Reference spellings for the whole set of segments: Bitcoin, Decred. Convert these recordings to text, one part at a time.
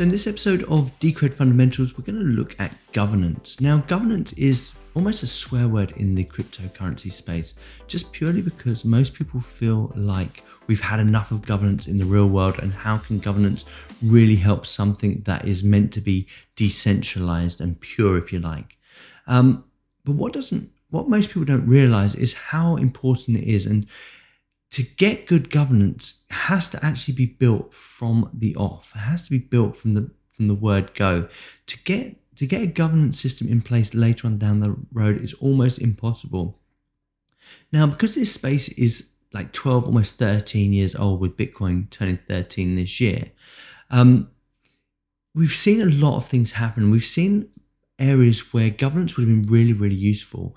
So in this episode of Decred Fundamentals, we're going to look at governance. Now, governance is almost a swear word in the cryptocurrency space, just purely because most people feel like we've had enough of governance in the real world, and how can governance really help something that is meant to be decentralized and pure, if you like. But what most people don't realize is how important it is, and to get good governance has to actually be built from the off. It has to be built from the word go. To get a governance system in place later on down the road is almost impossible. Now, because this space is like 12, almost 13 years old, with Bitcoin turning 13 this year, we've seen a lot of things happen. We've seen areas where governance would have been really, really useful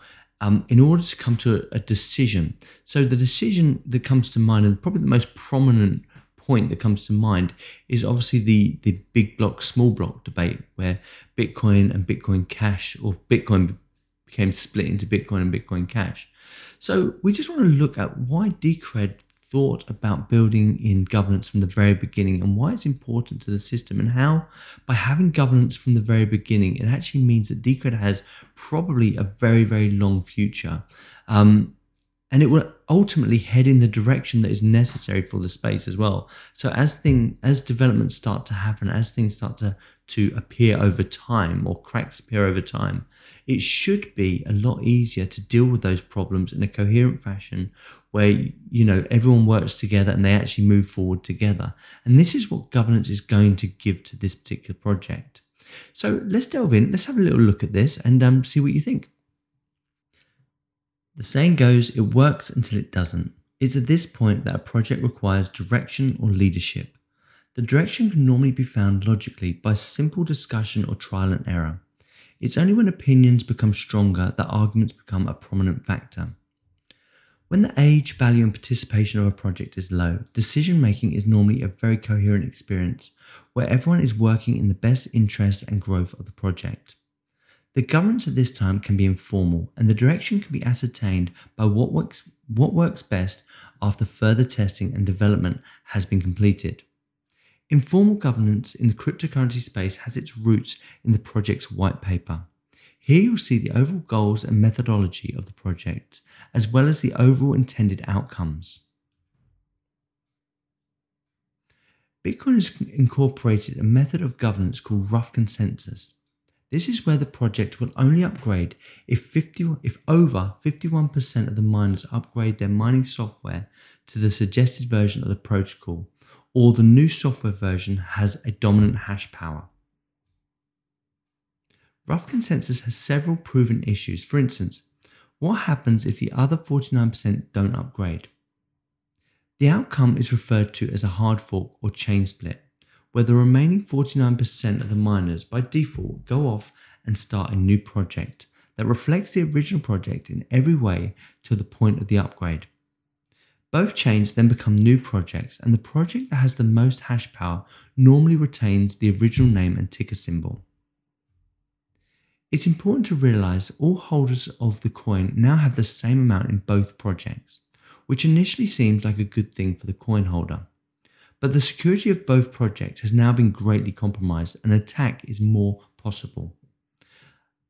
in order to come to a decision. So the decision that comes to mind, and probably the most prominent point that comes to mind, is obviously the big block, small block debate, where Bitcoin and Bitcoin Cash, or Bitcoin became split into Bitcoin and Bitcoin Cash. So we just want to look at why Decred thought about building in governance from the very beginning, and why it's important to the system, and how by having governance from the very beginning, it actually means that Decred has probably a very, very long future. And it will ultimately head in the direction that is necessary for the space as well. So as developments start to happen, as things start to appear over time, or cracks appear over time, it should be a lot easier to deal with those problems in a coherent fashion, where, you know, everyone works together and they actually move forward together. And this is what governance is going to give to this particular project. So let's delve in, let's have a little look at this, and see what you think. The saying goes, it works until it doesn't. It's at this point that a project requires direction or leadership. The direction can normally be found logically by simple discussion or trial and error. It's only when opinions become stronger that arguments become a prominent factor. When the age, value and participation of a project is low, decision making is normally a very coherent experience where everyone is working in the best interests and growth of the project. The governance at this time can be informal, and the direction can be ascertained by what works best after further testing and development has been completed. Informal governance in the cryptocurrency space has its roots in the project's white paper. Here you'll see the overall goals and methodology of the project, as well as the overall intended outcomes. Bitcoin has incorporated a method of governance called rough consensus. This is where the project will only upgrade if over 51% of the miners upgrade their mining software to the suggested version of the protocol, or the new software version has a dominant hash power. Rough consensus has several proven issues. For instance, what happens if the other 49% don't upgrade? The outcome is referred to as a hard fork or chain split, where the remaining 49% of the miners by default go off and start a new project that reflects the original project in every way to the point of the upgrade. Both chains then become new projects, and the project that has the most hash power normally retains the original name and ticker symbol. It's important to realize all holders of the coin now have the same amount in both projects, which initially seems like a good thing for the coin holder. But the security of both projects has now been greatly compromised, and attack is more possible.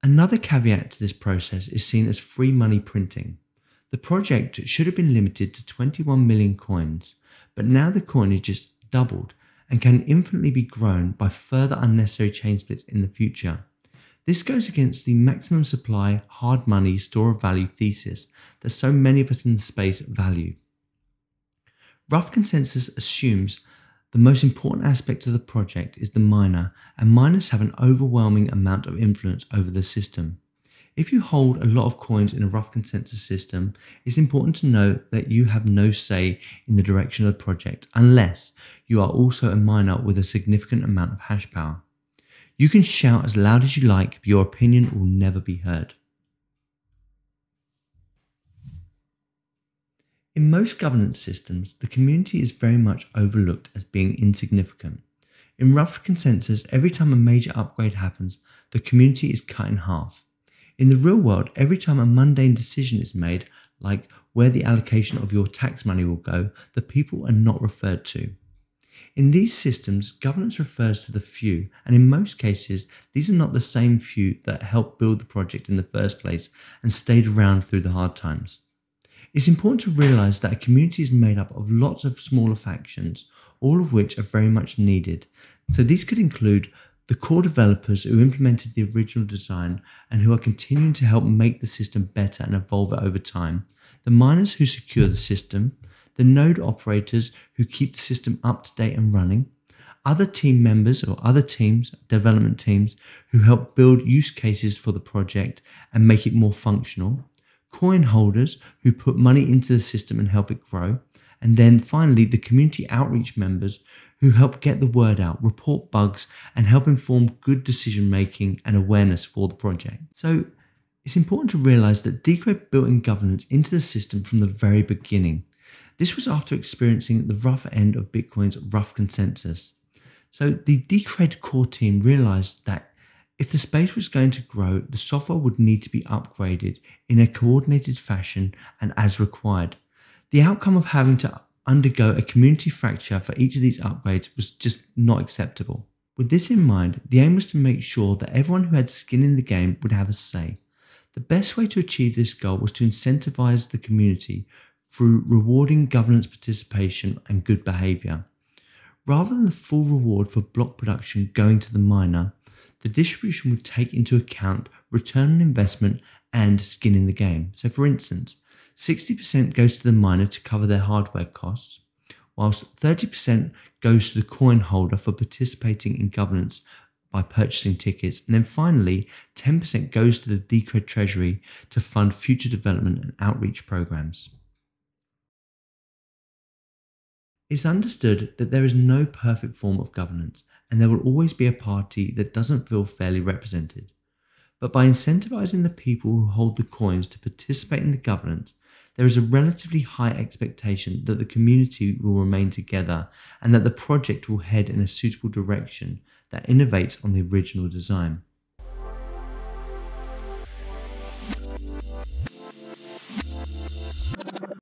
Another caveat to this process is seen as free money printing. The project should have been limited to 21 million coins, but now the coinage is doubled and can infinitely be grown by further unnecessary chain splits in the future. This goes against the maximum supply, hard money, store of value thesis that so many of us in the space value. Rough consensus assumes the most important aspect of the project is the miner, and miners have an overwhelming amount of influence over the system. If you hold a lot of coins in a rough consensus system, it's important to know that you have no say in the direction of the project unless you are also a miner with a significant amount of hash power. You can shout as loud as you like, but your opinion will never be heard. In most governance systems, the community is very much overlooked as being insignificant. In rough consensus, every time a major upgrade happens, the community is cut in half. In the real world, every time a mundane decision is made, like where the allocation of your tax money will go, the people are not referred to. In these systems, governance refers to the few, and in most cases, these are not the same few that helped build the project in the first place and stayed around through the hard times. It's important to realize that a community is made up of lots of smaller factions, all of which are very much needed. So these could include the core developers who implemented the original design and who are continuing to help make the system better and evolve it over time, the miners who secure the system, the node operators who keep the system up to date and running, other team members or other teams, development teams, who help build use cases for the project and make it more functional, coin holders who put money into the system and help it grow, and then finally the community outreach members who help get the word out, report bugs, and help inform good decision making and awareness for the project. So it's important to realize that Decred built in governance into the system from the very beginning. This was after experiencing the rough end of Bitcoin's rough consensus. So the Decred core team realized that if the space was going to grow, the software would need to be upgraded in a coordinated fashion and as required. The outcome of having to undergo a community fracture for each of these upgrades was just not acceptable. With this in mind, the aim was to make sure that everyone who had skin in the game would have a say. The best way to achieve this goal was to incentivize the community through rewarding governance participation and good behavior. Rather than the full reward for block production going to the miner, the distribution would take into account return on investment and skin in the game. So for instance, 60% goes to the miner to cover their hardware costs, whilst 30% goes to the coin holder for participating in governance by purchasing tickets, and then finally 10% goes to the Decred treasury to fund future development and outreach programs. It's understood that there is no perfect form of governance, and there will always be a party that doesn't feel fairly represented. But by incentivizing the people who hold the coins to participate in the governance, there is a relatively high expectation that the community will remain together and that the project will head in a suitable direction that innovates on the original design.